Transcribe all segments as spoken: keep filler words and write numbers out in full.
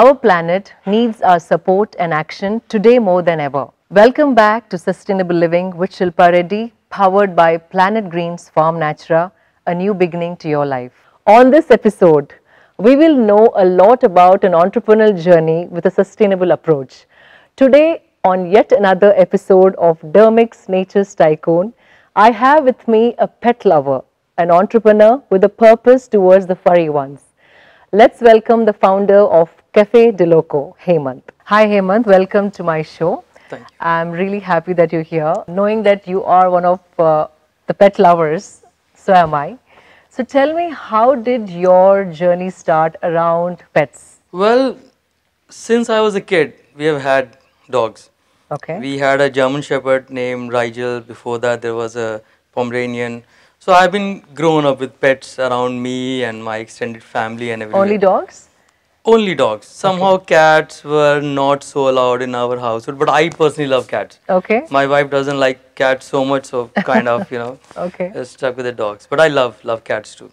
Our planet needs our support and action today more than ever. Welcome back to Sustainable Living with Shilpa Reddy, powered by Planet Green's Farm Natura, a new beginning to your life. On this episode, we will know a lot about an entrepreneurial journey with a sustainable approach. Today, on yet another episode of Dermiq Nature's Tycoon, I have with me a pet lover, an entrepreneur with a purpose towards the furry ones. Let's welcome the founder of Café de Loco, Hemant. Hi Hemant, welcome to my show. Thank you. I'm really happy that you're here. Knowing that you are one of uh, the pet lovers, so am I. So tell me, how did your journey start around pets? Well, since I was a kid, we have had dogs. Okay. We had a German Shepherd named Rigel. Before that, there was a Pomeranian. So I've been grown up with pets around me and my extended family and everything. Only dogs? Only dogs. Somehow okay. Cats were not so allowed in our household, but I personally love cats. Okay. My wife doesn't like cats so much, so kind of, you know, okay. stuck with the dogs. But I love, love cats too.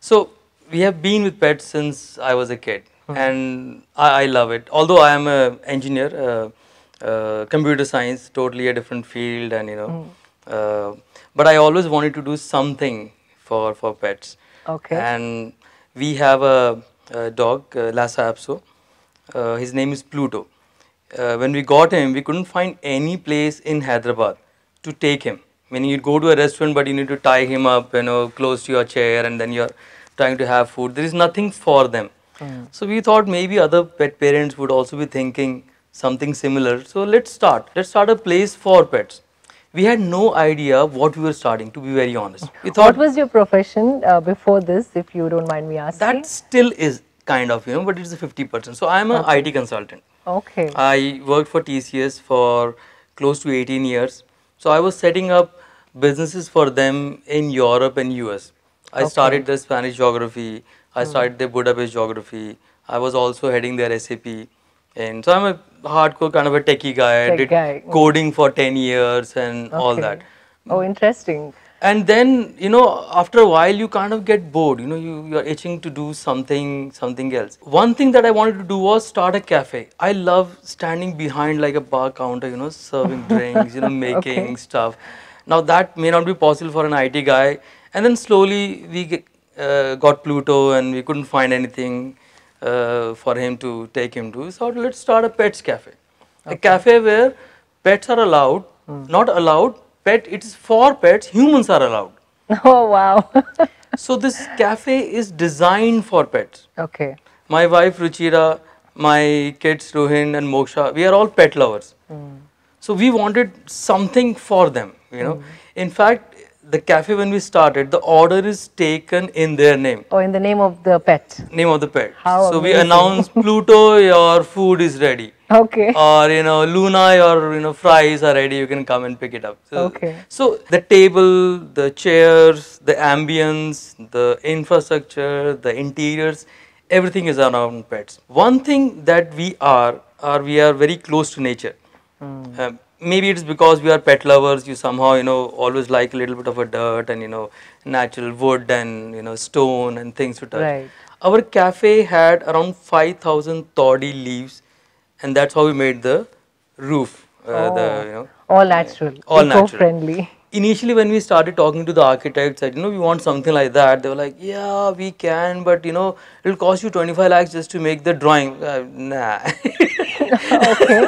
So we have been with pets since I was a kid, mm-hmm. and I, I love it. Although I am an engineer, uh, uh, computer science, totally a different field, and you know, mm. uh, but I always wanted to do something for, for pets. Okay. And we have a... Uh, dog, uh, Lhasa Apso. Uh, his name is Pluto. Uh, when we got him, we couldn't find any place in Hyderabad to take him. Meaning you go to a restaurant, but you need to tie him up, you know, close to your chair, and then you're trying to have food. There is nothing for them. Mm. So we thought maybe other pet parents would also be thinking something similar. So let's start. Let's start a place for pets. We had no idea what we were starting, to be very honest. We thought, what was your profession uh, before this, if you don't mind me asking? That still is kind of, you know, but it's a fifty percent. So I'm an okay. I T consultant. Okay. I worked for T C S for close to eighteen years. So I was setting up businesses for them in Europe and U S. I okay. started the Spanish geography. I started hmm. the Budapest geography. I was also heading their S A P. And so I'm a hardcore kind of a techie guy. Tech I did guy. coding for ten years and okay. all that. Oh, interesting. And then, you know, after a while you kind of get bored, you know, you, you're itching to do something, something else. One thing that I wanted to do was start a cafe. I love standing behind like a bar counter, you know, serving drinks, you know, making okay. stuff. Now that may not be possible for an I T guy. And then slowly we get, uh, got Pluto, and we couldn't find anything Uh, for him to take him to. So let's start a pets cafe. Okay. A cafe where pets are allowed, mm. not allowed, pet, it's for pets, humans are allowed. Oh wow. So this cafe is designed for pets. Okay. My wife Ruchira, my kids Rohin and Moksha, we are all pet lovers. Mm. So we wanted something for them, you know. Mm. In fact, the cafe, when we started, the order is taken in their name. Oh, in the name of the pet. Name of the pet. How so amazing. We announce, Pluto, your food is ready. Okay. Or, you know, Luna, your, you know, fries are ready. You can come and pick it up. So, okay. So the table, the chairs, the ambience, the infrastructure, the interiors, everything is around pets. One thing that we are, are we are very close to nature. Mm. Um, Maybe it's because we are pet lovers, you somehow, you know, always like a little bit of a dirt and, you know, natural wood and, you know, stone and things to touch. Right. Our cafe had around five thousand toddy leaves, and that's how we made the roof. Uh, oh. the, you know, all natural. All natural. Eco-friendly. Initially, when we started talking to the architects, said, you know, we want something like that. They were like, yeah, we can, but, you know, it'll cost you twenty-five lakhs just to make the drawing. Uh, nah. Okay.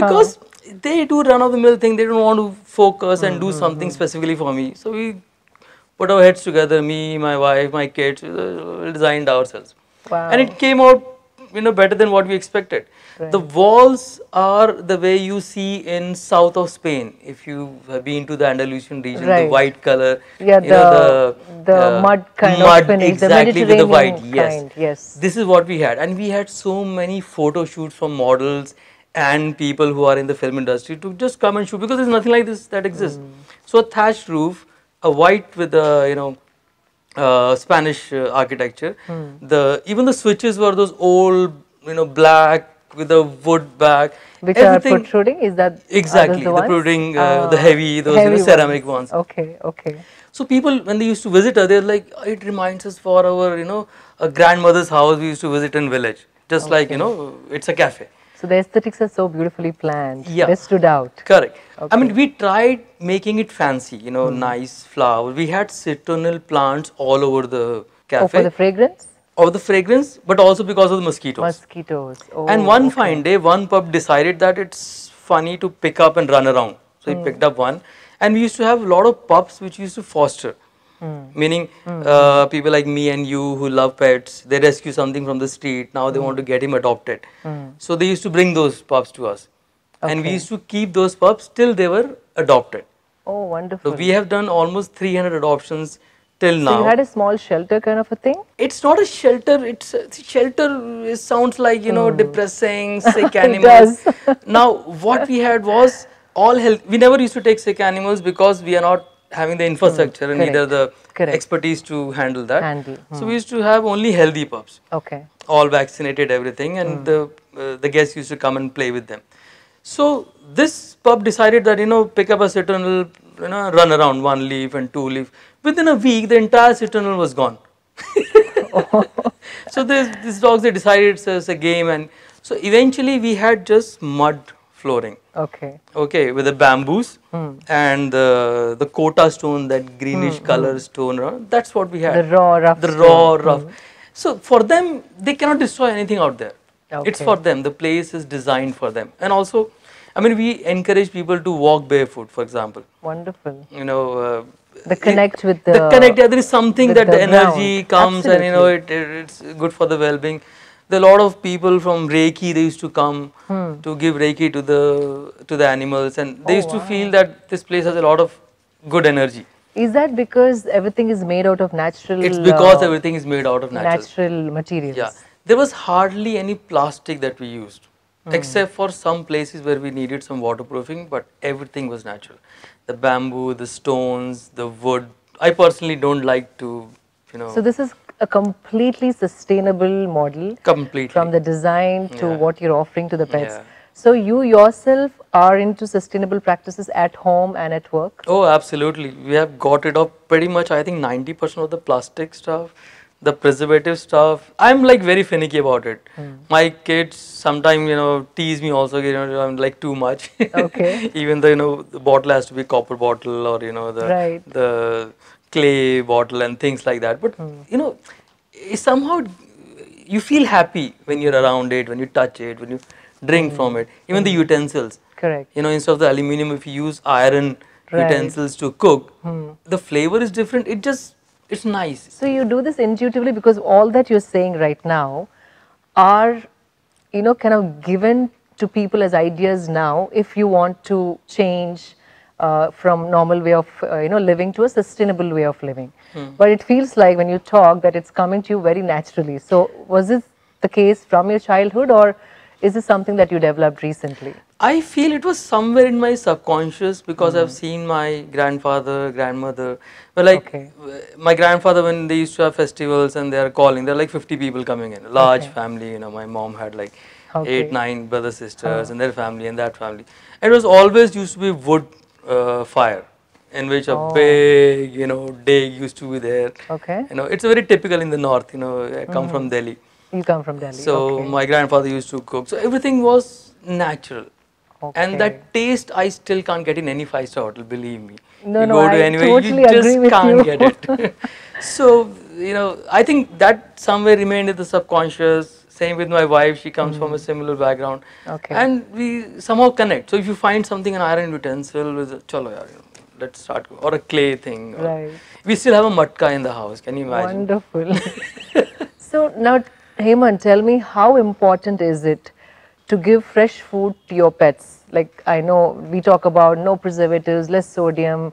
Because... Huh. They do run-of-the-mill thing, they don't want to focus and do something specifically for me. So we put our heads together, me, my wife, my kids, we designed ourselves. Wow. And it came out, you know, better than what we expected. Right. The walls are the way you see in south of Spain. If you have been to the Andalusian region, right. the white color, yeah, you the, know, the, the uh, mud kind mud, of finish, exactly the Mediterranean with the white. Yes. yes. This is what we had, and we had so many photo shoots from models and people who are in the film industry to just come and shoot, because there's nothing like this that exists. Mm. So a thatched roof, a white with a, you know, uh, Spanish uh, architecture. Mm. The even the switches were those old, you know, black with a wood back. Which Everything, are protruding? Is that exactly the, the protruding, uh, uh, the heavy, those heavy you know, ceramic ones. ones. Okay, okay. So people, when they used to visit her, they're like, it reminds us for our, you know, a grandmother's house we used to visit in village. just okay. like, you know, it's a cafe. So the aesthetics are so beautifully planned. Yeah. They stood out. Correct. Okay. I mean, we tried making it fancy, you know, mm. nice flowers. We had citronal plants all over the cafe. Oh, for the fragrance? Of the fragrance, but also because of the mosquitoes. Mosquitoes. Oh, and one okay. fine day, one pup decided that it's funny to pick up and run around. So mm. he picked up one. And we used to have a lot of pups which we used to foster. Mm. Meaning, mm. Uh, people like me and you who love pets, they rescue something from the street, now they mm. want to get him adopted. Mm. So they used to bring those pups to us. Okay. And we used to keep those pups till they were adopted. Oh, wonderful. So we have done almost three hundred adoptions till so now. So you had a small shelter kind of a thing? It's not a shelter. It's a, shelter it sounds like, you know, mm. depressing, sick animals. It does. Now, what we had was all health. We never used to take sick animals because we are not having the infrastructure mm, and correct, neither the correct. expertise to handle that. Handle, mm. So we used to have only healthy pups. Okay. All vaccinated, everything, and mm. the uh, the guests used to come and play with them. So this pup decided that, you know, pick up a citronal, you know, run around one leaf and two leaf. Within a week, the entire citronal was gone. oh. So this these dogs, they decided it's, it's a game, and so eventually we had just mud flooring. Okay. Okay, with the bamboos mm. and the, the Kota stone, that greenish mm, color mm. stone, that's what we had. The raw, rough. The raw, stone. rough. Mm. So for them, they cannot destroy anything out there. Okay. It's for them. The place is designed for them. And also, I mean, we encourage people to walk barefoot, for example. Wonderful. You know. Uh, the connect it, with the. The connect, yeah, there is something that the, the energy ground. comes Absolutely. and, you know, it, it, it's good for the well-being. There are a lot of people from Reiki, they used to come hmm. to give Reiki to the to the animals, and they oh, used wow. to feel that this place has a lot of good energy. Is that because everything is made out of natural? It's because uh, everything is made out of natural. Natural materials. Yeah. There was hardly any plastic that we used, hmm. except for some places where we needed some waterproofing, but everything was natural. The bamboo, the stones, the wood. I personally don't like to, you know. So this is a completely sustainable model, completely. From the design to yeah. what you're offering to the pets. Yeah. So you yourself are into sustainable practices at home and at work? Oh, absolutely. We have got rid of pretty much, I think, ninety percent of the plastic stuff, the preservative stuff. I'm like very finicky about it. Hmm. My kids sometimes, you know, tease me also, you know, I'm like too much. Okay. Even though, you know, the bottle has to be copper bottle or, you know, the... Right. the clay bottle and things like that, but mm. you know, somehow you feel happy when you're around it, when you touch it, when you drink mm. from it, even mm. the utensils. Correct. You know, instead of the aluminium, if you use iron right. utensils to cook, mm. the flavor is different. It just, it's nice. So you do this intuitively because all that you're saying right now are, you know, kind of given to people as ideas now if you want to change Uh, from normal way of uh, you know living to a sustainable way of living. Hmm. But it feels like when you talk that it's coming to you very naturally. So was this the case from your childhood, or is this something that you developed recently? I feel it was somewhere in my subconscious because hmm. I've seen my grandfather, grandmother. Well, like okay. my grandfather, when they used to have festivals and they are calling, there are like fifty people coming in, large okay. family. You know, my mom had like okay. eight, nine brothers, sisters, oh. and their family and that family. It was always used to be wood. Uh, fire in which a oh. big, you know, dig used to be there. Okay. You know, it's very typical in the north, you know, I come mm. from Delhi. You come from Delhi. So, okay. my grandfather used to cook. So, everything was natural. Okay. And that taste I still can't get in any five-star hotel, believe me. No, you no, go to I anywhere, totally you just agree can't you. get it. So, you know, I think that somewhere remained in the subconscious. Same with my wife, she comes mm. from a similar background. Okay. And we somehow connect. So if you find something, an iron utensil, with a, chalo yaar, let's start. Or a clay thing. Right. We still have a matka in the house, can you imagine? Wonderful. So now, Hemant, tell me, how important is it to give fresh food to your pets? Like, I know we talk about no preservatives, less sodium,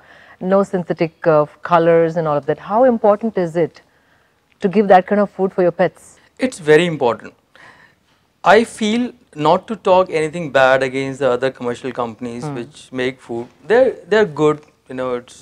no synthetic uh, colors and all of that. How important is it to give that kind of food for your pets? It's very important. I feel, not to talk anything bad against the other commercial companies mm. which make food. They're, they're good, you know, it's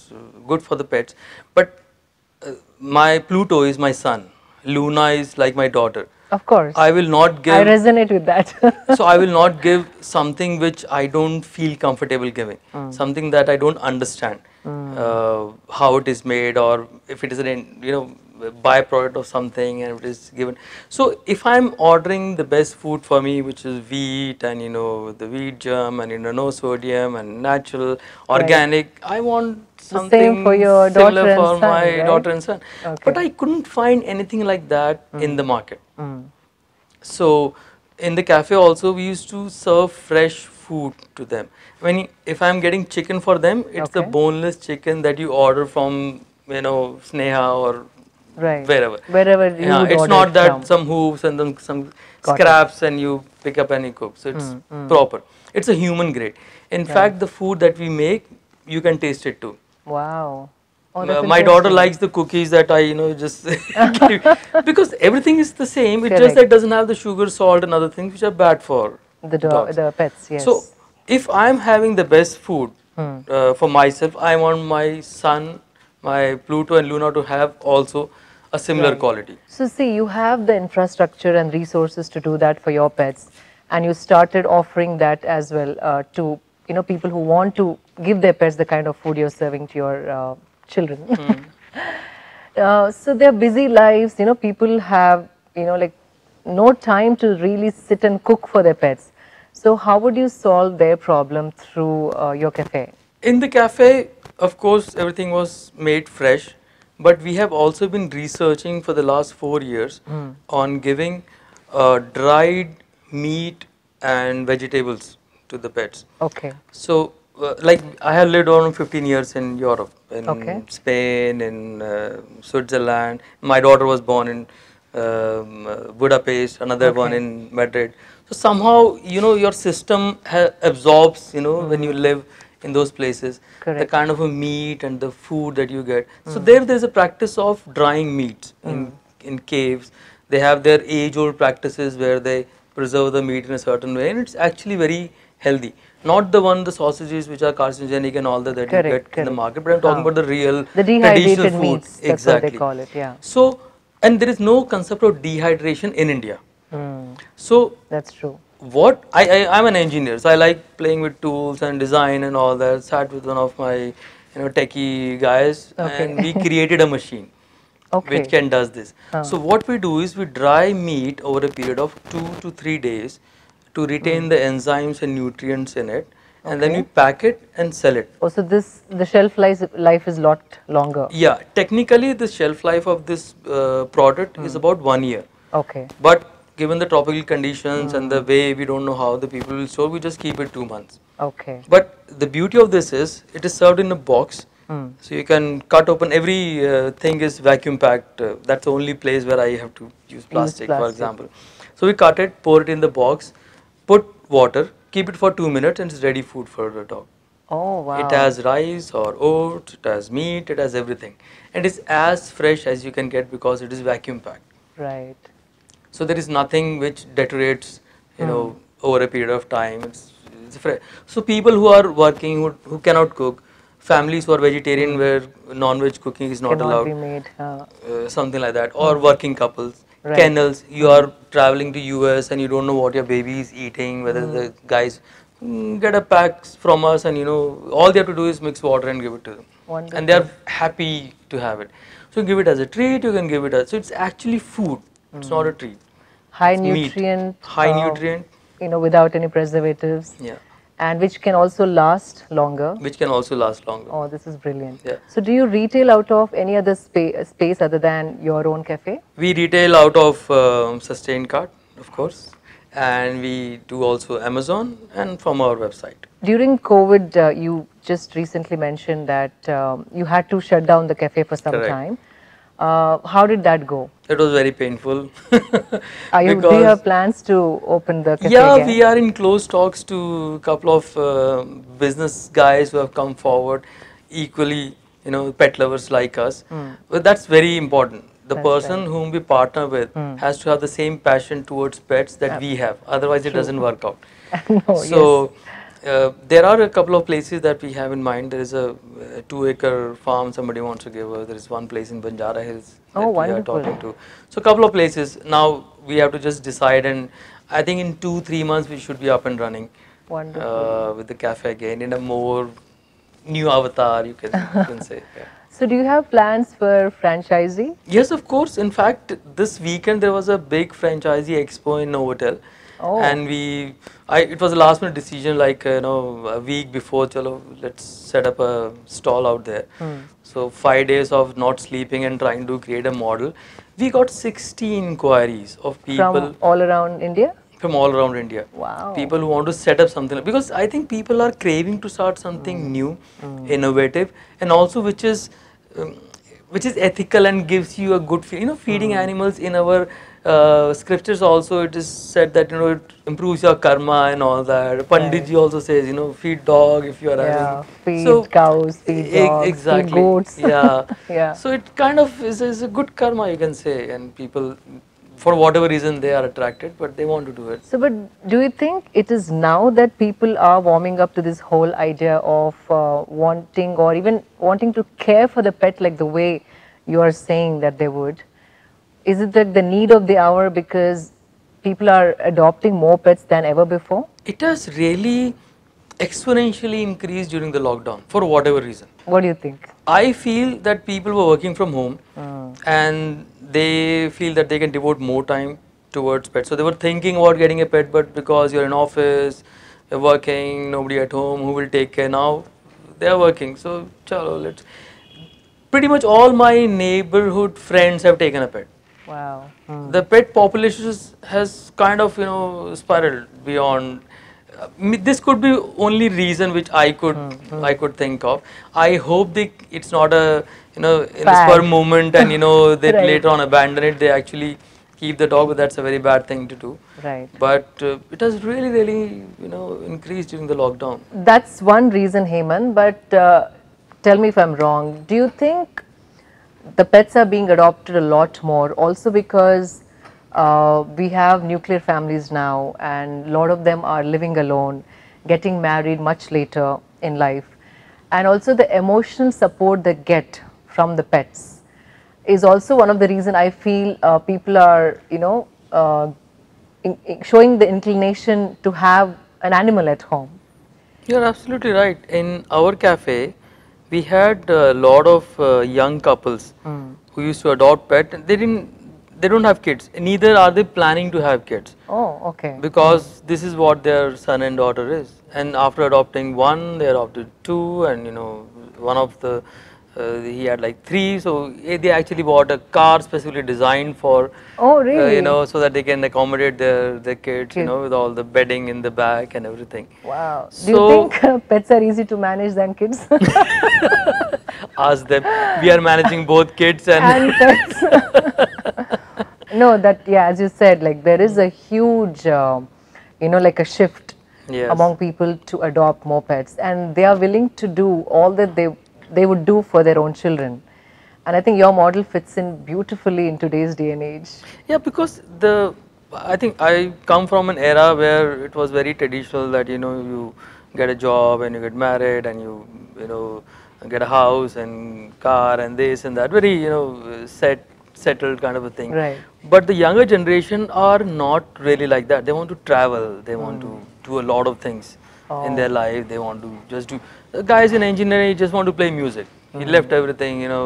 good for the pets. But uh, my Pluto is my son. Luna is like my daughter. Of course. I will not give... I resonate with that. So, I will not give something which I don't feel comfortable giving. Mm. Something that I don't understand. Mm. Uh, how it is made, or if it is an, you know, byproduct of something and it is given. So if I'm ordering the best food for me, which is wheat and you know the wheat germ and you know no sodium and natural, organic, right. I want something same for your similar daughter for and son, my right? daughter and son. Okay. But I couldn't find anything like that mm. in the market. Mm. So in the cafe also we used to serve fresh food to them. When if I'm getting chicken for them, it's okay. the boneless chicken that you order from you know Sneha or right. wherever. Wherever you yeah, would it's order not that from. Some hooves and then some Got scraps it. And you pick up and you cook. So it's mm, mm. proper. It's a human grade. In yeah. fact, the food that we make, you can taste it too. Wow. Oh, my daughter likes the cookies that I, you know, just because everything is the same. It Correct. Just that doesn't have the sugar, salt, and other things which are bad for the dogs. The pets. Yes. So, if I am having the best food hmm. uh, for myself, I want my son, my Pluto and Luna to have also a similar right. quality. So, see, you have the infrastructure and resources to do that for your pets, and you started offering that as well uh, to you know people who want to give their pets the kind of food you're serving to your. Uh, children. Mm. uh, so their busy lives, you know, people have, you know, like no time to really sit and cook for their pets. So how would you solve their problem through uh, your cafe? In the cafe, of course, everything was made fresh, but we have also been researching for the last four years mm. on giving uh, dried meat and vegetables to the pets. Okay. So. Uh, like I have lived around fifteen years in Europe, in okay. Spain, in uh, Switzerland. My daughter was born in um, uh, Budapest, another okay. one in Madrid. So somehow, you know, your system ha absorbs, you know, mm-hmm. when you live in those places, Correct. The kind of a meat and the food that you get. Mm-hmm. So there, there's a practice of drying meat mm-hmm. in, in caves. They have their age-old practices where they preserve the meat in a certain way, and it's actually very healthy. Not the one, the sausages which are carcinogenic and all that that correct, you get correct. In the market, but I'm talking oh. about the real the traditional food. Meats, that's exactly. what they call it, yeah. So, and there is no concept of dehydration in India. Mm. So, that's true. What, I, I, I'm an engineer, so I like playing with tools and design and all that. Sat with one of my, you know, techie guys okay. and we created a machine okay. which can does this. Oh. So, what we do is we dry meat over a period of two to three days. To retain mm. the enzymes and nutrients in it, and okay. then we pack it and sell it. Oh, so this the shelf life life is lot longer. Yeah, technically the shelf life of this uh, product mm. is about one year. Okay. But given the tropical conditions mm. and the way we don't know how the people will store, we just keep it two months. Okay. But the beauty of this is it is served in a box, mm. so you can cut open. Every uh, thing is vacuum packed. Uh, that's the only place where I have to use plastic, use plastic, for example. So we cut it, pour it in the box. Put water, keep it for two minutes and it's ready food for the dog. Oh wow. It has rice or oats, it has meat, it has everything. And it's as fresh as you can get because it is vacuum packed. Right. So there is nothing which deteriorates, you mm. know, over a period of time. It's, it's fresh. So people who are working, who, who cannot cook, families who are vegetarian where non-veg cooking is not cannot allowed. Be made, huh? uh, something like that. Or mm. working couples. Right. Kennels, you mm. are traveling to U S and you don't know what your baby is eating, whether mm. the guys mm, get a pack from us and you know, all they have to do is mix water and give it to them. Wonderful. And they are happy to have it. So you give it as a treat, you can give it as, so it's actually food, mm. it's not a treat. High it's nutrient. Meat. High uh, nutrient. You know, without any preservatives. Yeah. And which can also last longer. Which can also last longer. Oh, this is brilliant. Yeah. So, do you retail out of any other spa space other than your own cafe? We retail out of um, Sustaincart, of course. And we do also Amazon and from our website. During COVID, uh, you just recently mentioned that um, you had to shut down the cafe for some Correct. Time. Uh, how did that go? It was very painful. Are you, do you have plans to open the cafe Yeah, again? We are in close talks to a couple of uh, business guys who have come forward, equally, you know, pet lovers like us. Mm. But that's very important. The that's person right. whom we partner with mm. has to have the same passion towards pets that yeah. we have. Otherwise, it True. Doesn't work out. no, so, yes. Uh, there are a couple of places that we have in mind. There is a uh, two-acre farm somebody wants to give us. There is one place in Banjara Hills that oh, we are talking to. So, a couple of places. Now, we have to just decide and I think in two, three months we should be up and running uh, with the cafe again in a more new avatar, you can, you can say. Yeah. So, So do you have plans for franchisee? Yes, of course. In fact, this weekend there was a big franchisee expo in Novotel. Oh. And we, I, it was a last minute decision, like, you know, a week before, chalo, let's set up a stall out there. Hmm. So five days of not sleeping and trying to create a model. We got sixty inquiries of people. From all around India? From all around India. Wow. People who want to set up something. Like, because I think people are craving to start something mm. new, mm. innovative, and also which is, um, which is ethical and gives you a good feel. You know, feeding mm. animals in our uh, scriptures also, it is said that, you know, it improves your karma and all that. Panditji right. also says, you know, feed dog if you are yeah, having. Feed so, cows, feed dogs, exactly. feed goats. Yeah. yeah. So it kind of is, is a good karma, you can say, and people, for whatever reason they are attracted, but they want to do it. So, but do you think it is now that people are warming up to this whole idea of uh, wanting or even wanting to care for the pet like the way you are saying that they would? Is it that the need of the hour because people are adopting more pets than ever before? It has really exponentially increased during the lockdown for whatever reason. What do you think? I feel that people were working from home mm. and they feel that they can devote more time towards pets. So they were thinking about getting a pet, but because you're in office, you're working, nobody at home, who will take care now? They are working. So, chalo, let's. Pretty much all my neighborhood friends have taken a pet. Wow. Mm. The pet population has kind of, you know, spiraled beyond. Uh, this could be only reason which I could mm-hmm. I could think of. I hope they, it's not a, you know, in the spur moment and, you know, they right. later on abandon it. They actually keep the dog, but that's a very bad thing to do. Right. But uh, it has really, really, you know, increased during the lockdown. That's one reason, Hemant, but uh, tell me if I'm wrong. Do you think the pets are being adopted a lot more also because Uh, we have nuclear families now and a lot of them are living alone, getting married much later in life, and also the emotional support they get from the pets is also one of the reason I feel uh, people are, you know, uh, in, in showing the inclination to have an animal at home. You're absolutely right. In our cafe, we had a lot of uh, young couples mm. who used to adopt pets. They didn't They don't have kids, neither are they planning to have kids. Oh, okay. Because this is what their son and daughter is. And after adopting one, they adopted two, and, you know, one of the, uh, he had like three. So they actually bought a car specially designed for, oh, really? Uh, you know, so that they can accommodate their, their kids, kids, you know, with all the bedding in the back and everything. Wow. So, do you think uh, pets are easy to manage than kids? Ask them. We are managing both kids and, and pets. No, that, yeah, as you said, like there is a huge, uh, you know, like a shift yes. among people to adopt more pets, and they are willing to do all that they, they would do for their own children. And I think your model fits in beautifully in today's day and age. Yeah, because the, I think I come from an era where it was very traditional that, you know, you get a job and you get married and you, you know, get a house and car and this and that, very, you know, set. settled kind of a thing. Right. But the younger generation are not really like that. They want to travel, they want mm. to do a lot of things oh. in their life. They want to just do, the guys in engineering, he just want to play music. Mm. He left everything, you know,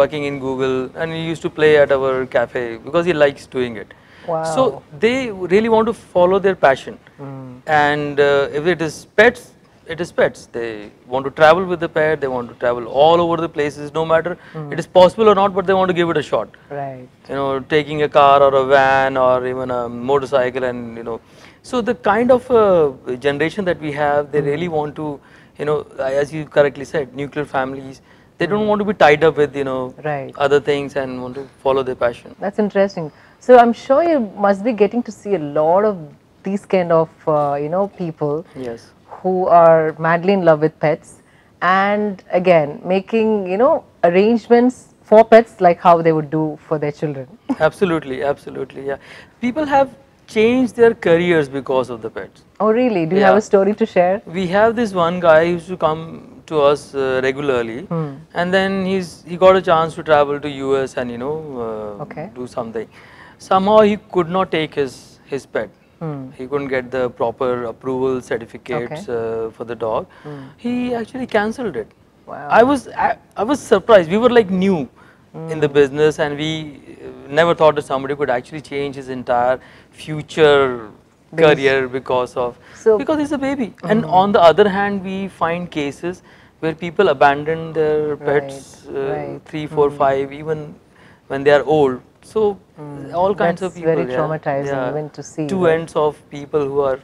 working in Google, and he used to play at our cafe because he likes doing it. Wow. So they really want to follow their passion. Mm. And uh, if it is pets, it is pets. They want to travel with the pet, they want to travel all over the places, no matter mm. it is possible or not, but they want to give it a shot. Right. You know, taking a car or a van or even a motorcycle, and, you know, so the kind of uh, generation that we have, they mm. really want to, you know, as you correctly said, nuclear families, they mm. don't want to be tied up with, you know, right. other things, and want to follow their passion. That's interesting. So I'm sure you must be getting to see a lot of these kind of, uh, you know, people. Yes. Who are madly in love with pets, and again making, you know, arrangements for pets like how they would do for their children. Absolutely, absolutely, yeah. People have changed their careers because of the pets. Oh really? Do you yeah. have a story to share? We have this one guy who used to come to us uh, regularly mm. and then he's he got a chance to travel to U S and, you know, uh, okay. do something. Somehow he could not take his, his pet. Mm. He couldn't get the proper approval certificates okay. uh, for the dog. Mm. He actually cancelled it. Wow. I was I, I was surprised. We were like new mm. in the business, and we never thought that somebody could actually change his entire future Base. career because of so, because he's a baby. Mm-hmm. And on the other hand, we find cases where people abandon their pets right, uh, right. three, four, mm-hmm. five, even when they are old. So mm. all kinds That's of people. That's very traumatizing yeah, yeah, even to see. Two that. ends of people who are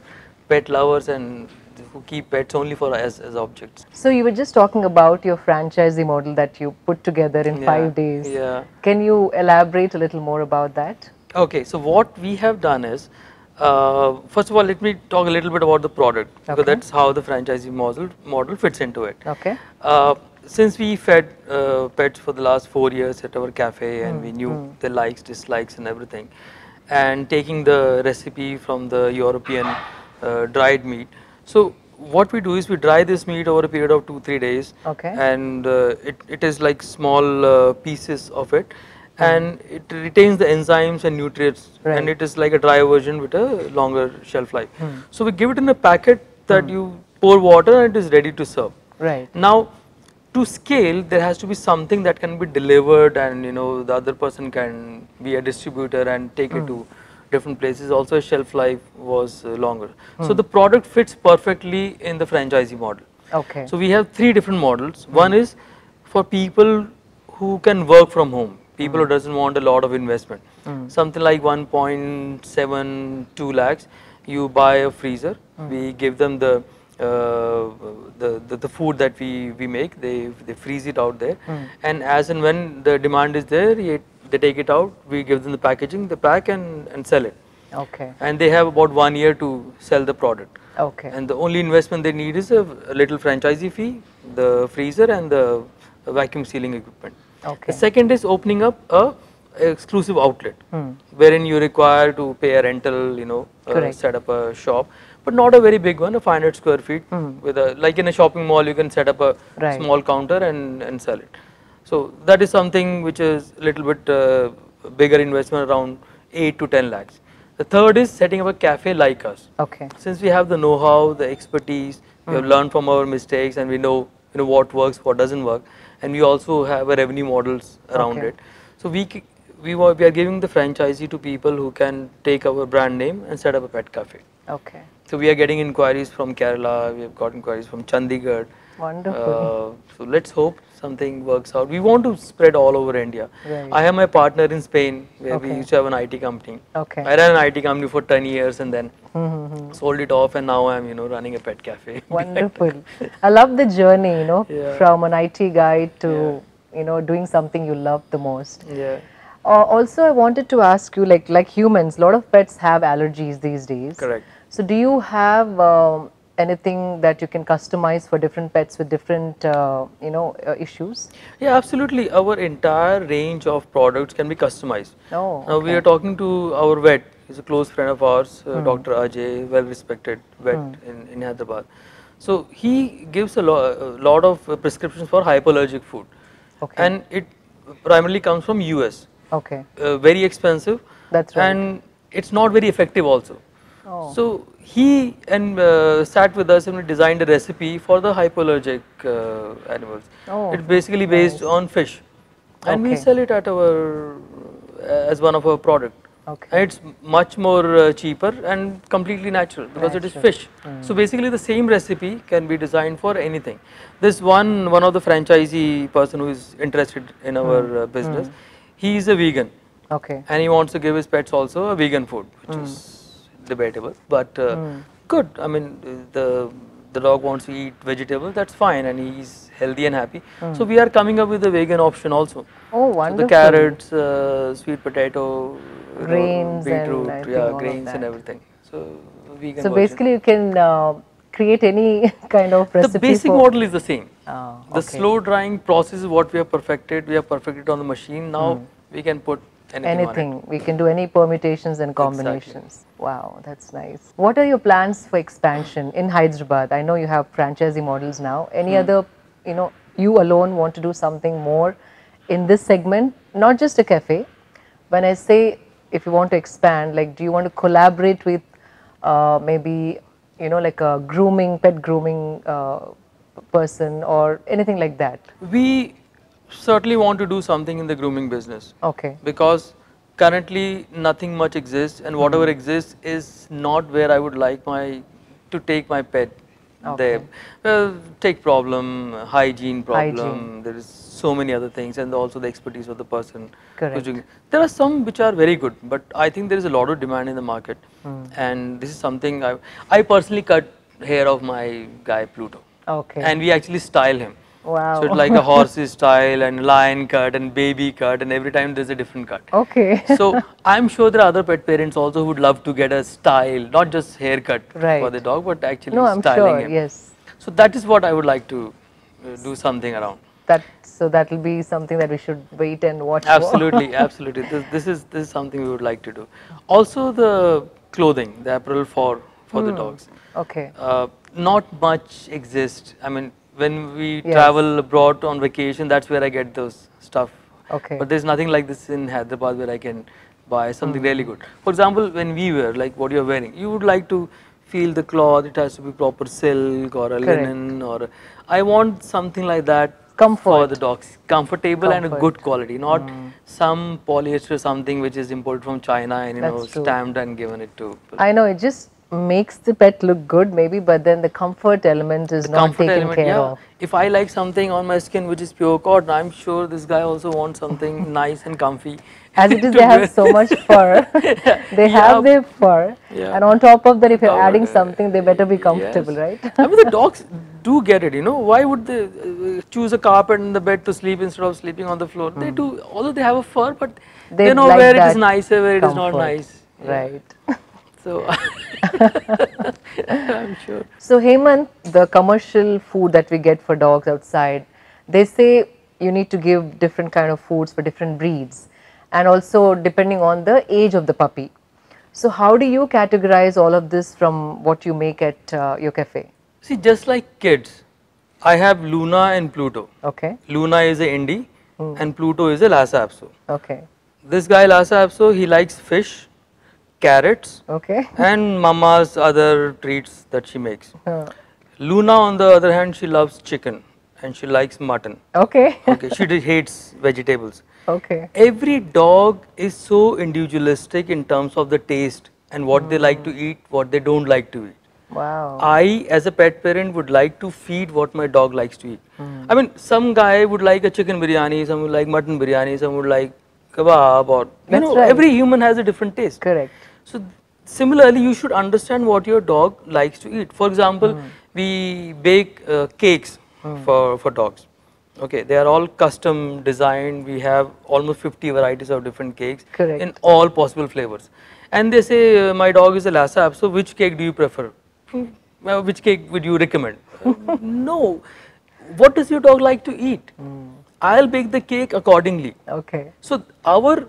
pet lovers and who keep pets only for as, as objects. So you were just talking about your franchisee model that you put together in yeah, five days. Yeah. Can you elaborate a little more about that? Okay, so what we have done is, uh, first of all, let me talk a little bit about the product, okay. because that's how the franchisee model model fits into it. Okay. Uh, since we fed uh, pets for the last four years at our cafe, and mm, we knew mm. their likes, dislikes, and everything, and taking the recipe from the European uh, dried meat. So what we do is we dry this meat over a period of two, three days, okay. and uh, it, it is like small uh, pieces of it, mm. and it retains the enzymes and nutrients, right. and it is like a dry version with a longer shelf life. Mm. So we give it in a packet that mm. you pour water and it is ready to serve. Right. Now, to scale, there has to be something that can be delivered, and you know the other person can be a distributor and take mm. it to different places. Also, shelf life was uh, longer. Hmm. So the product fits perfectly in the franchisee model. Okay. So we have three different models. Hmm. One is for people who can work from home, people hmm. who doesn't want a lot of investment. Hmm. Something like one point seven two lakhs, you buy a freezer. Hmm. We give them the, uh, the, the the food that we we make. They they freeze it out there, hmm. and as and when the demand is there, it they take it out, we give them the packaging, the pack and, and sell it. Okay. And they have about one year to sell the product. Okay. And the only investment they need is a, a little franchisee fee, the freezer and the vacuum sealing equipment. Okay. The second is opening up a exclusive outlet, hmm. wherein you require to pay a rental, you know, uh, set up a shop, but not a very big one, a five hundred square feet. Hmm. With a, like in a shopping mall, you can set up a right. small counter and, and sell it. So that is something which is a little bit uh, bigger investment, around eight to ten lakhs. The third is setting up a cafe like us. Okay. Since we have the know-how, the expertise, mm. we have learned from our mistakes, and we know you know what works, what doesn't work, and we also have a revenue models around okay. it. So we we were, we are giving the franchisee to people who can take our brand name and set up a pet cafe. Okay. So we are getting inquiries from Kerala. We have got inquiries from Chandigarh. Wonderful. Uh, so let's hope something works out. We want to spread all over India. Right. I have my partner in Spain where okay. we used to have an I T company. Okay. I ran an I T company for ten years and then mm-hmm. sold it off, and now I'm you know running a pet cafe. Wonderful. I love the journey, you know, yeah. from an I T guy to yeah. you know doing something you love the most. Yeah. Uh, also, I wanted to ask you, like like humans, a lot of pets have allergies these days. Correct. So do you have um, anything that you can customize for different pets with different uh, you know uh, issues? Yeah, absolutely. Our entire range of products can be customized. Oh, now okay. we are talking to our vet. He's a close friend of ours, uh, hmm. Doctor Ajay, well-respected vet hmm. in, in Adhapal. So he gives a, lo a lot of uh, prescriptions for hypoallergic food, okay. and it primarily comes from U S. Okay. Uh, very expensive. That's right. And it's not very effective also. Oh. So he and uh, sat with us and we designed a recipe for the hypoallergic uh, animals. Oh, it's basically nice. Based on fish, and okay. we sell it at our uh, as one of our product. Okay. And it's much more uh, cheaper and completely natural because natural. It is fish. Mm. So basically, the same recipe can be designed for anything. This one, one of the franchisee person who is interested in our mm. uh, business, mm. he is a vegan. Okay. And he wants to give his pets also a vegan food, which mm. is debatable, but uh, mm. good. I mean, the the dog wants to eat vegetables. That's fine, and he's healthy and happy. Mm. So we are coming up with a vegan option also. Oh, wonderful! So the carrots, uh, sweet potato, grains, you know, beetroot, and yeah, grains and everything. So vegan. So basically, version. You can uh, create any kind of recipe. The basic model is the same. Oh, the okay. slow drying process is what we have perfected. We have perfected on the machine. Now mm. we can put. Anything, anything. We can do any permutations and combinations. Exactly. Wow, that's nice. What are your plans for expansion in Hyderabad? I know you have franchisee models now. Any mm. other, you know, you alone want to do something more in this segment? Not just a cafe. When I say if you want to expand, like do you want to collaborate with uh, maybe, you know, like a grooming, pet grooming uh, person or anything like that? We certainly want to do something in the grooming business. Okay. Because currently nothing much exists, and whatever mm-hmm. exists is not where I would like my to take my pet. Okay. There, uh, take problem, hygiene problem. Hygiene. There is so many other things, and also the expertise of the person. Correct. There are some which are very good, but I think there is a lot of demand in the market, mm. and this is something I I personally cut hair of my guy Pluto. Okay. And we actually style him. Wow. So it's like a horse's style and lion cut and baby cut, and every time there's a different cut. Okay. So I'm sure there are other pet parents also who would love to get a style, not just haircut right. for the dog, but actually no, I'm styling sure, him. Yes. So that is what I would like to uh, do something around. That so that will be something that we should wait and watch. Absolutely, for. absolutely. This, this is this is something we would like to do. Also the clothing, the apparel for for hmm. the dogs. Okay. Uh, not much exists. I mean. When we yes. travel abroad on vacation, that's where I get those stuff. Okay. But there's nothing like this in Hyderabad where I can buy something mm. really good. For example, when we wear, like what you're wearing, you would like to feel the cloth, it has to be proper silk or a Correct. linen or... A, I want something like that Comfort. for the dogs. Comfortable Comfort. and a good quality, not mm. some polyester something which is imported from China and you that's know, true. stamped and given it to... I know, it just... makes the pet look good maybe, but then the comfort element is the not taken element, care yeah. of. If I like something on my skin which is pure cotton, I'm sure this guy also wants something nice and comfy. As it is, they have so much fur. They yeah. have their fur, yeah. and on top of that, if you're adding something, they better be comfortable, yes. right? I mean, the dogs do get it, you know. Why would they choose a carpet in the bed to sleep instead of sleeping on the floor? Mm. They do, although they have a fur, but They'd they know like where it is nicer, where comfort. it is not nice. Yeah. Right. So, I'm sure. So, Hemant, the commercial food that we get for dogs outside, they say you need to give different kind of foods for different breeds and also depending on the age of the puppy. So, how do you categorize all of this from what you make at uh, your cafe? See, just like kids, I have Luna and Pluto. Okay. Luna is a Indie mm. and Pluto is a Lhasa Apso. Okay. This guy Lhasa Apso, he likes fish. Carrots okay. and mama's other treats that she makes. Huh. Luna on the other hand, she loves chicken and she likes mutton. Okay. okay. She hates vegetables. Okay. Every dog is so individualistic in terms of the taste and what mm. they like to eat, what they don't like to eat. Wow. I as a pet parent would like to feed what my dog likes to eat. Mm. I mean, some guy would like a chicken biryani, some would like mutton biryani, some would like kebab or you know, right. every human has a different taste. Correct. So, similarly, you should understand what your dog likes to eat. For example, mm. we bake uh, cakes mm. for, for dogs. Okay, they are all custom designed. We have almost fifty varieties of different cakes Correct. in all possible flavors. And they say, uh, my dog is a Lhasa Apso, so which cake do you prefer? Mm. Uh, which cake would you recommend? uh, no. What does your dog like to eat? Mm. I'll bake the cake accordingly. Okay. So, our...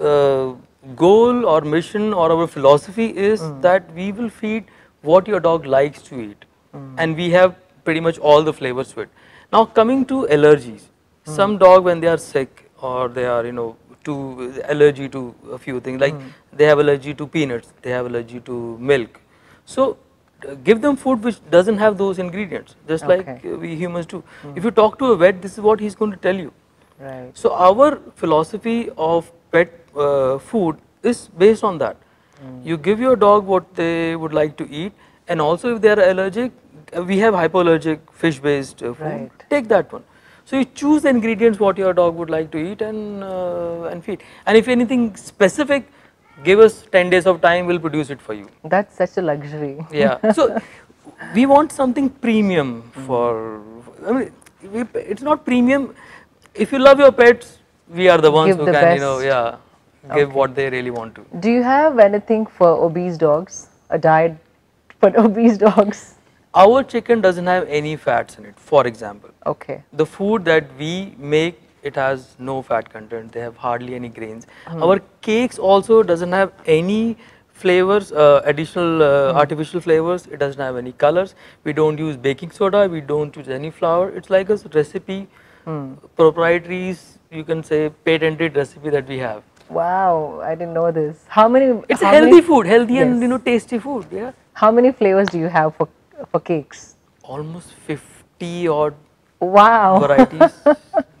Uh, goal or mission or our philosophy is mm. that we will feed what your dog likes to eat mm. and we have pretty much all the flavors to it. Now coming to allergies, mm. some dog when they are sick or they are you know too allergy to a few things like mm. they have allergy to peanuts, they have allergy to milk. So uh, give them food which doesn't have those ingredients just okay. like uh, we humans do. Mm. If you talk to a vet, this is what he's going to tell you. Right. So our philosophy of pet Uh, food is based on that. Mm. You give your dog what they would like to eat, and also if they are allergic, uh, we have hypoallergic fish based uh, food, right. take that one. So you choose the ingredients what your dog would like to eat and, uh, and feed. And if anything specific, give us ten days of time, we'll produce it for you. That's such a luxury. Yeah. So we want something premium mm. for, I mean, we, it's not premium. If you love your pets, we are the ones give who the can, best. you know, yeah. give okay. what they really want to. Do you have anything for obese dogs? A diet for obese dogs? Our chicken doesn't have any fats in it, for example. Okay. The food that we make, it has no fat content. They have hardly any grains. Mm. Our cakes also doesn't have any flavors, uh, additional uh, mm. artificial flavors. It doesn't have any colors. We don't use baking soda. We don't use any flour. It's like a recipe, mm. proprietary, you can say, patented recipe that we have. Wow, I didn't know this. How many? It's how a healthy many, food, healthy yes. and you know tasty food. Yeah. How many flavors do you have for for cakes? Almost fifty fifty odd wow. varieties,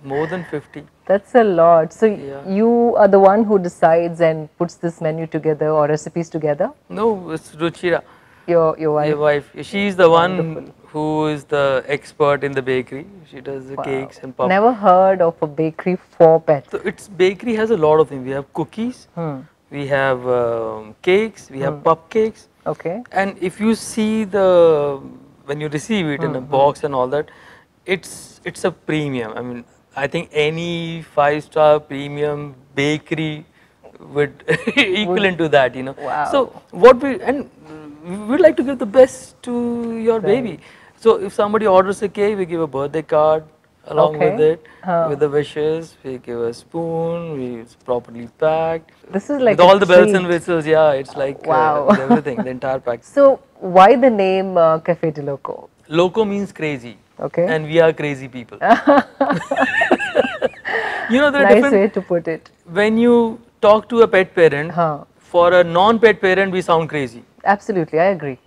more than fifty. That's a lot. So yeah. you are the one who decides and puts this menu together or recipes together? No, it's Ruchira. Your, your wife? Your wife. She is the Wonderful. one who is the expert in the bakery. She does the wow. cakes and puff. Never heard of a bakery for pets. So its bakery has a lot of things. We have cookies, hmm. we have um, cakes, we hmm. have puff cakes. Okay. And if you see the, when you receive it hmm. in a box and all that, it's it's a premium. I mean, I think any five-star premium bakery would equivalent to that, you know. Wow. So what we, and we'd like to give the best to your right. baby. So if somebody orders a cake, we give a birthday card along okay. with it, huh. with the wishes. We give a spoon. We, it's properly packed. This is like with all the bells treat. and whistles. Yeah, it's like wow. uh, everything, the entire pack. So why the name uh, Café de Loco? Loco means crazy. Okay. And we are crazy people. You know, there are nice way to put it. When you talk to a pet parent, huh. for a non-pet parent, we sound crazy. Absolutely, I agree.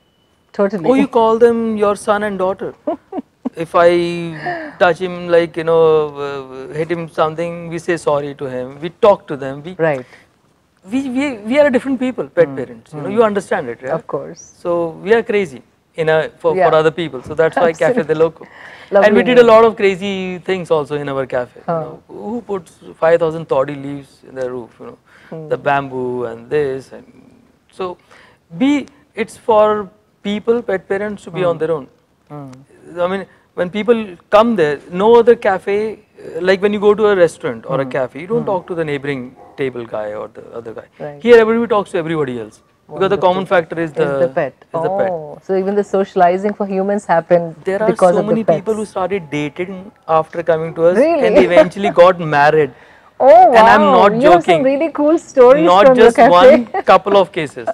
Totally. Oh, you call them your son and daughter. If I touch him, like, you know, uh, hit him something, we say sorry to him. We talk to them. We, right. We, we, we are a different people, pet mm. parents. Mm. You know, you understand it, right? Of course. So, we are crazy. In a, for, yeah. for other people, so that's why Absolutely. Café de Loco. Lovely and we did a lot of crazy things also in our cafe. Huh. You know, who puts five thousand toddy leaves in their roof, you know, hmm. the bamboo and this. And so, be it's for people, pet parents to be hmm. on their own. Hmm. I mean, when people come there, no other cafe, like when you go to a restaurant or hmm. a cafe, you don't hmm. talk to the neighboring table guy or the other guy. Right. Here, everybody talks to everybody else. Because the common factor is the, is the pet. Is oh, the pet. So even the socializing for humans happened because of the pets. There are so many people who started dating after coming to us really? and eventually got married. Oh wow! And I'm not you joking. You have some really cool stories not from your cafe. Not just one, couple of cases.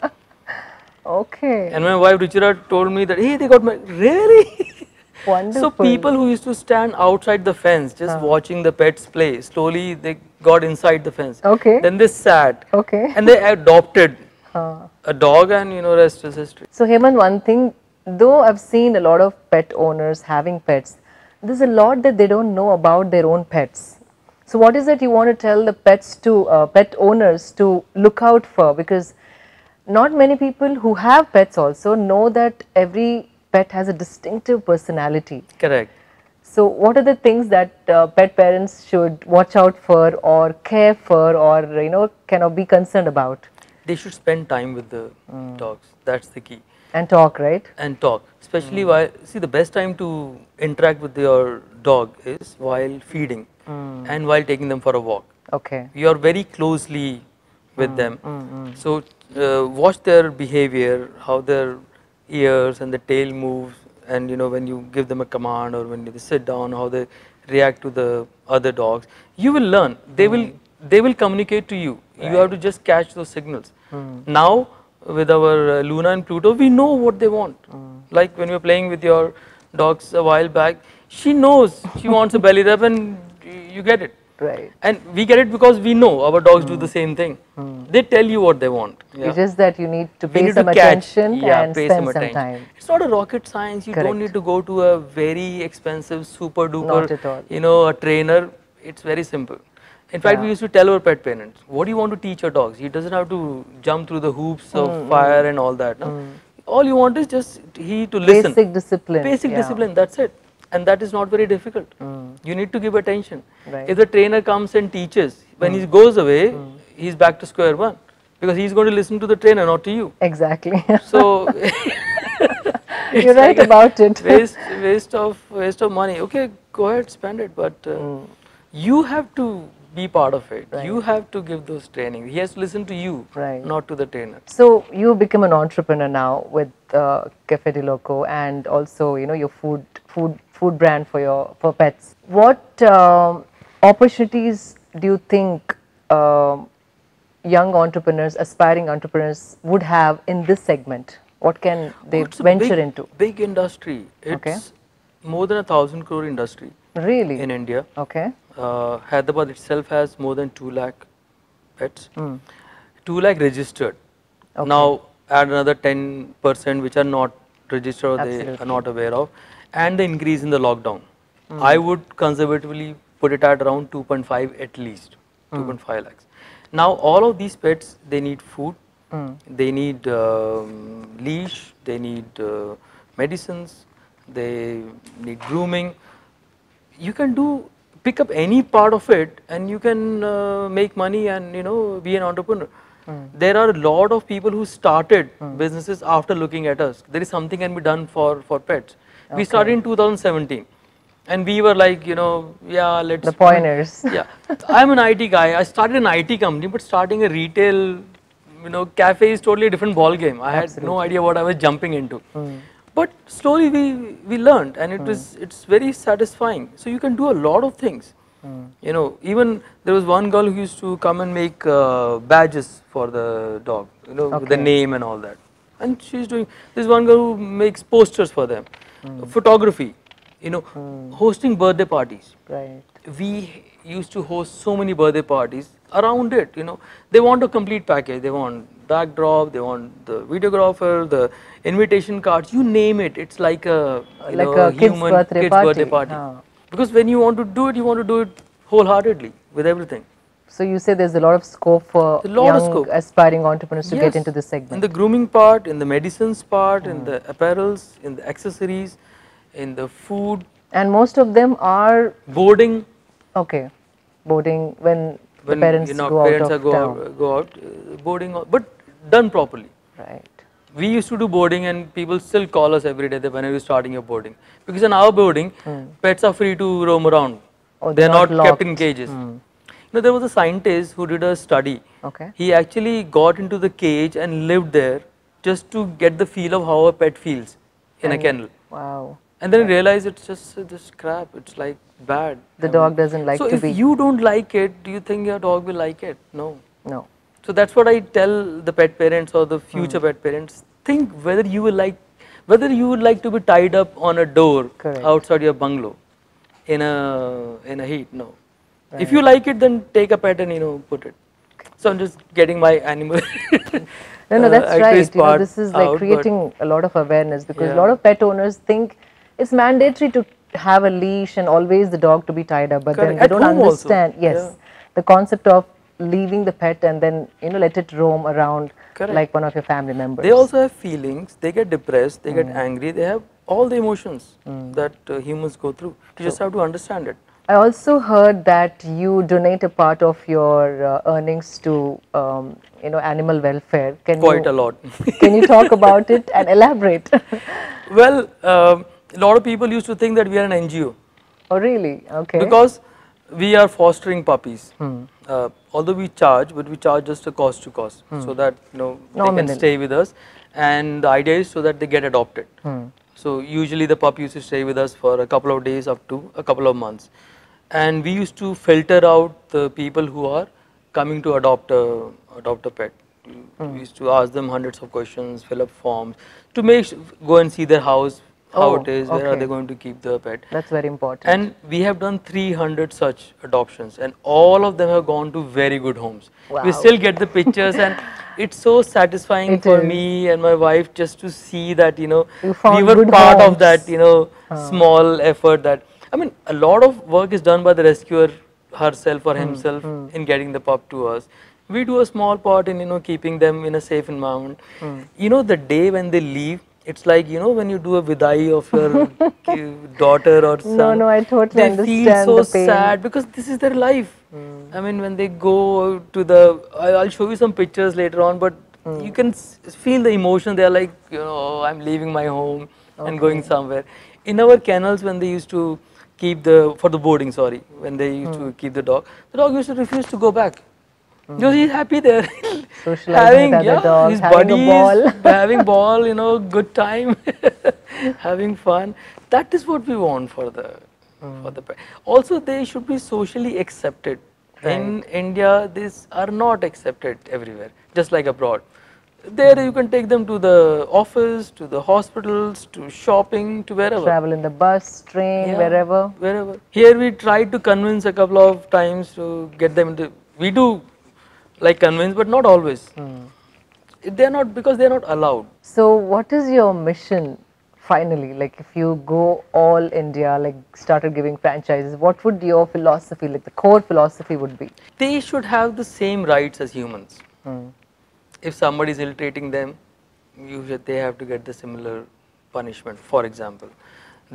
Okay. And my wife Ruchira told me that, hey, they got married. Really? Wonderful. So people who used to stand outside the fence just huh. watching the pets play, slowly they got inside the fence. Okay. Then they sat. Okay. And they adopted. Huh. A dog, and you know, rest is history. So Hemant, one thing, though I've seen a lot of pet owners having pets, there's a lot that they don't know about their own pets. So what is it you want to tell the pets to, uh, pet owners to look out for? Because not many people who have pets also know that every pet has a distinctive personality. Correct. So what are the things that uh, pet parents should watch out for or care for or, you know, cannot be concerned about? They should spend time with the mm. dogs, that's the key. And talk, right? And talk, especially mm. while, see, the best time to interact with your dog is while feeding mm. and while taking them for a walk. Okay. You are very closely with mm. them. Mm, mm. So, uh, watch their behavior, how their ears and the tail moves, and you know, when you give them a command or when they sit down, how they react to the other dogs. You will learn, they mm. will they will communicate to you. Right. You have to just catch those signals. Mm. Now, with our uh, Luna and Pluto, we know what they want. Mm. Like when we were playing with your dogs a while back, she knows she wants a belly rub and you get it. Right. And we get it because we know our dogs mm. do the same thing. Mm. They tell you what they want. Yeah. It's just that you need to pay need some to attention yeah, and pay spend some, some time. It's not a rocket science. You Correct. don't need to go to a very expensive, super duper, you know, a trainer. It's very simple. In fact, yeah. we used to tell our pet parents, what do you want to teach your dogs? He doesn't have to jump through the hoops of mm, fire mm. and all that. No? Mm. All you want is just he to listen. Basic discipline. Basic yeah. discipline, that's it. And that is not very difficult. Mm. You need to give attention. Right. If the trainer comes and teaches, when mm. he goes away, mm. he's back to square one. Because he's going to listen to the trainer, not to you. Exactly. So, you're right like about it. Waste, waste, of, waste of money. Okay, go ahead, spend it. But uh, mm. you have to be part of it. Right. You have to give those training. He has to listen to you, right. not to the trainer. So you become an entrepreneur now with uh, Café de Loco and also, you know, your food food food brand for your for pets. What um, opportunities do you think um, young entrepreneurs, aspiring entrepreneurs would have in this segment? What can they oh, venture big, into? Big industry. It's okay. more than a thousand crore industry. Really? In India. Okay. Uh, Hyderabad itself has more than two lakh pets, mm. two lakh registered. Okay. Now add another ten percent which are not registered or Absolutely. they are not aware of, and the increase in the lockdown, mm. I would conservatively put it at around two point five at least, mm. two point five lakhs. Now all of these pets, they need food, mm. they need um, leash, they need uh, medicines, they need grooming. You can do, pick up any part of it and you can uh, make money and, you know, be an entrepreneur. Mm. There are a lot of people who started mm. businesses after looking at us. There is something can be done for, for pets. Okay. We started in two thousand seventeen. And we were like, you know, yeah, let's... The pointers. Yeah. I'm an I T guy. I started an I T company, but starting a retail, you know, cafe is totally a different ball game. I Absolutely. had no idea what I was jumping into. Mm. But slowly we, we learned and it mm. was, it's very satisfying. So you can do a lot of things. Mm. You know, even there was one girl who used to come and make uh, badges for the dog, you know, okay. with the name and all that. And she's doing, there's one girl who makes posters for them, mm. photography. You know, mm. hosting birthday parties. Right. We used to host so many birthday parties around it, you know. They want a complete package. They want backdrop, they want the videographer, the invitation cards, you name it. It's like a, like know, a kid's human birthday kid's party. birthday party. Ah. Because when you want to do it, you want to do it wholeheartedly with everything. So you say there's a lot of scope for young scope. aspiring entrepreneurs to yes. get into this segment. In the grooming part, in the medicines part, mm. in the apparels, in the accessories, in the food. And most of them are boarding. Okay, boarding when, when the parents, you know, go, parents out of go, out, go out uh, boarding, but done properly. Right. We used to do boarding and people still call us every day that when are you starting your boarding, because in our boarding hmm. pets are free to roam around. Oh, they are not, not kept in cages. Hmm. You know, there was a scientist who did a study. Okay. He actually got into the cage and lived there just to get the feel of how a pet feels in and a kennel. Wow. And then I realize it's just uh, this crap, it's like bad. The I dog mean. doesn't like so to be. So if you don't like it, do you think your dog will like it? No. No. So that's what I tell the pet parents or the future mm. pet parents. Think whether you will like, whether you would like to be tied up on a door Correct. outside your bungalow in a, in a heat. No. Right. If you like it, then take a pet and, you know, put it. So I'm just getting my animal. no, no, that's uh, right. You know, this is like out, creating a lot of awareness, because yeah. a lot of pet owners think it's mandatory to have a leash and always the dog to be tied up, but Correct. then they At don't understand also. yes yeah. the concept of leaving the pet and then, you know, let it roam around Correct. like one of your family members. They also have feelings, they get depressed, they mm. get angry, they have all the emotions mm. that uh, humans go through. You True. just have to understand it. I also heard that you donate a part of your uh, earnings to, um, you know, animal welfare. Can Quite you, a lot. Can you talk about it and elaborate? Well, um, a lot of people used to think that we are an N G O. Oh really? Okay. Because we are fostering puppies. Hmm. Uh, although we charge, but we charge just a cost to cost, hmm. so that, you know, Nominal. they can stay with us. And the idea is so that they get adopted. Hmm. So usually the pup used to stay with us for a couple of days up to a couple of months. And we used to filter out the people who are coming to adopt a, adopt a pet. Hmm. We used to ask them hundreds of questions, fill up forms, to make go and see their house, how oh, it is, where okay. are they going to keep the pet. That's very important. And we have done three hundred such adoptions and all of them have gone to very good homes. Wow. We still get the pictures and it's so satisfying it for is. me and my wife just to see that, you know, you we were part homes. of that, you know, oh. small effort that, I mean, a lot of work is done by the rescuer herself or himself mm, mm. in getting the pup to us. We do a small part in, you know, keeping them in a safe environment. Mm. You know, the day when they leave, it's like, you know, when you do a vidai of your daughter or son. No, no, I totally understand the pain. They feel so sad because this is their life. Mm. I mean, when they go to the, I'll show you some pictures later on, but mm. you can feel the emotion. They're like, you know, I'm leaving my home okay. and going somewhere. In our kennels, when they used to keep the, for the boarding, sorry, when they used mm. to keep the dog, the dog used to refuse to go back. Because he's happy there, having with yeah, dog, his having buddies, ball. having ball, you know, good time, having fun. That is what we want for the mm. for the pet. Also, they should be socially accepted. Right. In India, these are not accepted everywhere, just like abroad. There mm. you can take them to the office, to the hospitals, to shopping, to wherever. Travel in the bus, train, yeah, wherever. Wherever. Here we tried to convince a couple of times to get them into. We do. Like convinced, but not always. Mm. They are not, because they are not allowed. So what is your mission finally, like if you go all India, like started giving franchises, what would your philosophy, like the core philosophy would be? They should have the same rights as humans. Hmm. If somebody is ill-treating them, you should, they have to get the similar punishment. For example,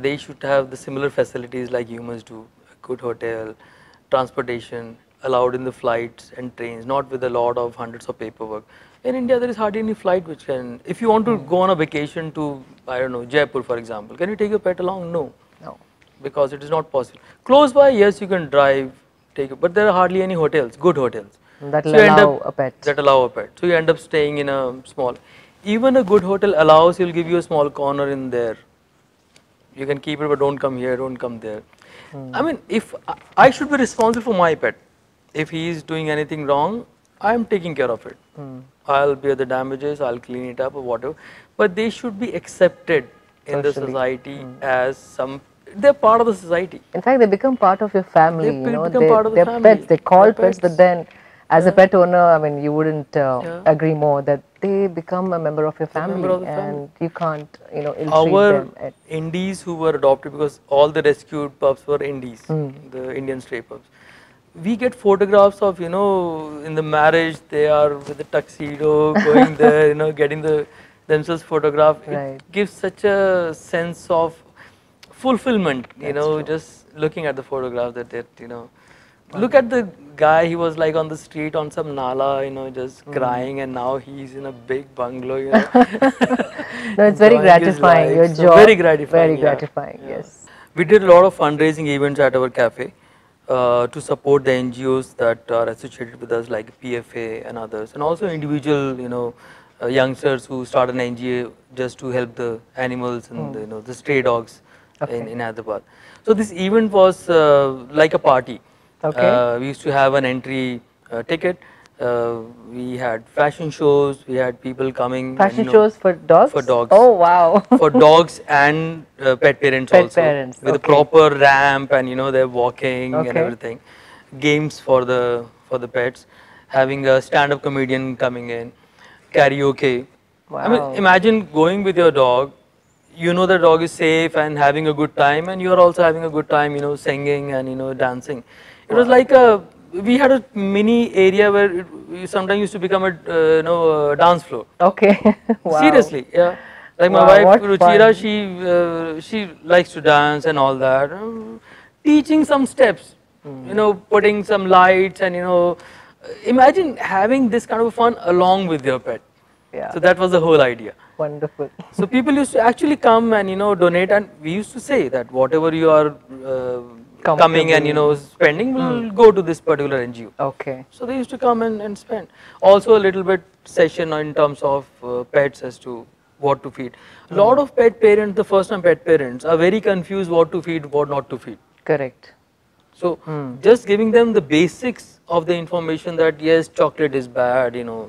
they should have the similar facilities like humans do, a good hotel, transportation, allowed in the flights and trains, not with a lot of hundreds of paperwork. In India, there is hardly any flight which can, if you want to go on a vacation to, I don't know, Jaipur, for example, can you take your pet along? No. No. Because it is not possible. Close by, yes, you can drive, take it, but there are hardly any hotels, good hotels. That allow a pet. That allow a pet. So you end up staying in a small, even a good hotel allows, he'll give you a small corner in there. You can keep it, but don't come here, don't come there. Hmm. I mean, if I, I should be responsible for my pet. If he is doing anything wrong, I am taking care of it. Hmm. I'll bear the damages, I'll clean it up or whatever. But they should be accepted in Socially. the society hmm. as some, they're part of the society. In fact, they become part of your family. They you know? become they, part of the family. Pets, they call pets. pets, but then as yeah. a pet owner, I mean, you wouldn't uh, yeah. agree more that they become a member of your family of and family. you can't, you know, ill-treat them. Our Indies who were adopted, because all the rescued pups were Indies, hmm. the Indian stray pups. We get photographs of, you know, in the marriage, they are with the tuxedo, going there, you know, getting the themselves photographed. Right. It gives such a sense of fulfillment, you That's know, true. just looking at the photograph that, that you know. Wow. Look at the guy, he was like on the street on some nala, you know, just mm. crying, and now he's in a big bungalow, you know. No, it's very gratifying, your job. So very gratifying. Very gratifying, yeah. yes. We did a lot of fundraising events at our cafe. Uh, to support the N G Os that are associated with us, like P F A and others, and also individual, you know, uh, youngsters who start an N G O just to help the animals and mm. the, you know, the stray dogs okay. in, in Adhapal. So this event was uh, like a party. Okay. Uh, we used to have an entry uh, ticket. Uh, we had fashion shows. We had people coming. Fashion and, you know, shows for dogs. For dogs. Oh wow! For dogs and uh, pet parents pet also. Pet parents. With okay. a proper ramp, and you know they're walking okay. and everything. Games for the for the pets. Having a stand-up comedian coming in. Karaoke. Wow. I mean, imagine going with your dog. You know the dog is safe and having a good time, and you are also having a good time. You know, singing and you know dancing. It wow. was like a. We had a mini area where it, we sometimes used to become a uh, no, uh, dance floor. Okay. Wow. Seriously, yeah. Like wow, my wife Ruchira, fun. she uh, she likes to dance and all that. Uh, teaching some steps, mm. you know, putting some lights and you know, imagine having this kind of fun along with your pet. Yeah. So that was the whole idea. Wonderful. So people used to actually come and you know donate, and we used to say that whatever you are. Uh, Coming and you know spending will mm. go to this particular N G O. Okay. So they used to come and, and spend. Also a little bit session in terms of uh, pets as to what to feed. A mm. lot of pet parents, the first time pet parents are very confused what to feed, what not to feed. Correct. So mm. just giving them the basics of the information that yes, chocolate is bad, you know,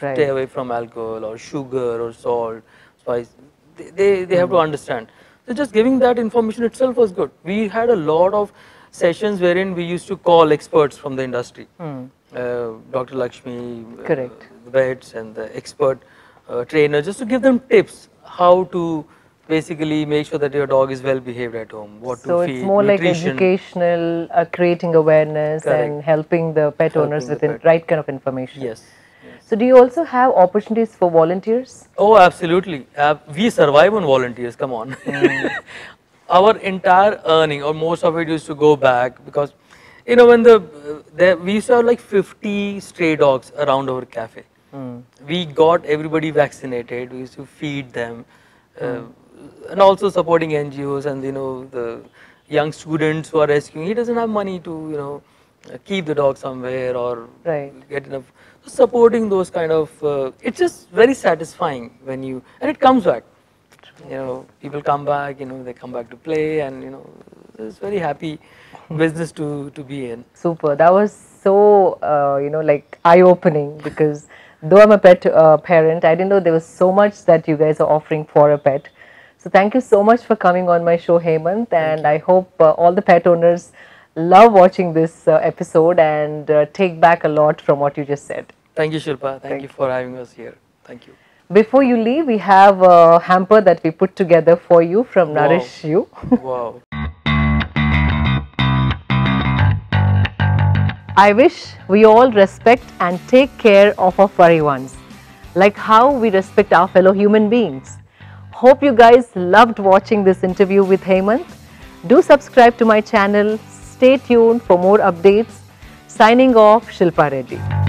right. stay away from alcohol or sugar or salt, spice. They, they, they mm. have to understand. So just giving that information itself was good. We had a lot of sessions wherein we used to call experts from the industry. Mm. Uh, Doctor Lakshmi, Correct. Uh, the vets and the expert uh, trainer, just to give them tips how to basically make sure that your dog is well behaved at home, what so to feed, nutrition. So it's more like educational, uh, creating awareness Correct. and helping the pet helping owners with the pet. right kind of information. Yes. So, do you also have opportunities for volunteers? Oh, absolutely. Uh, we survive on volunteers, come on. Mm. Our entire earning or most of it used to go back because, you know, when the, the we used to have like fifty stray dogs around our cafe. Mm. We got everybody vaccinated, we used to feed them uh, mm. and also supporting N G Os and, you know, the young students who are rescuing. He doesn't have money to, you know, keep the dog somewhere or right. get enough. Supporting those kind of, uh, it's just very satisfying when you, and it comes back, you know, people come back, you know, they come back to play and, you know, it's very happy business to, to be in. Super. That was so, uh, you know, like eye-opening because though I'm a pet uh, parent, I didn't know there was so much that you guys are offering for a pet. So thank you so much for coming on my show, Hemant, and I hope uh, all the pet owners love watching this uh, episode and uh, take back a lot from what you just said. Thank you, Shilpa. Thank, Thank you for having us here. Thank you. Before you leave, we have a hamper that we put together for you from wow. Nourish You. Wow. I wish we all respect and take care of our furry ones, like how we respect our fellow human beings. Hope you guys loved watching this interview with Hemant. Do subscribe to my channel. Stay tuned for more updates. Signing off, Shilpa Reddy.